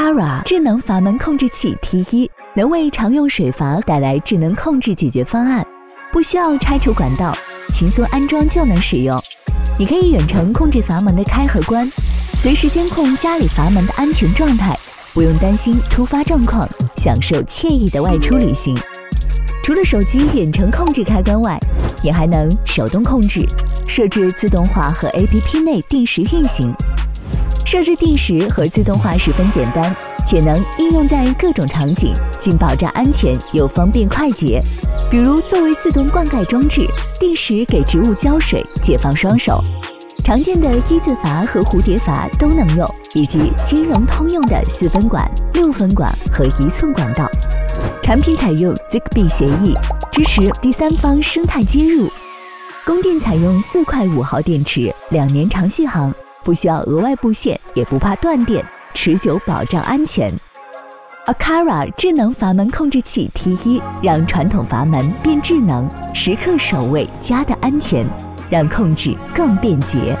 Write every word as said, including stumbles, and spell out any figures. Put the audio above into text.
Kara 智能阀门控制器 T 一 能为常用水阀带来智能控制解决方案，不需要拆除管道，轻松安装就能使用。你可以远程控制阀门的开和关，随时监控家里阀门的安全状态，不用担心突发状况，享受惬意的外出旅行。除了手机远程控制开关外，也还能手动控制，设置自动化和 A P P 内定时运行。 设置定时和自动化十分简单，且能应用在各种场景，既保障安全又方便快捷。比如作为自动灌溉装置，定时给植物浇水，解放双手。常见的一字阀和蝴蝶阀都能用，以及金融通用的四分管、六分管和一寸管道。产品采用 Zigbee 协议，支持第三方生态接入。供电采用四块五毫电池，两年长续航。 不需要额外布线，也不怕断电，持久保障安全。Kara 智能阀门控制器 T 一 让传统阀门变智能，时刻守卫家的安全，让控制更便捷。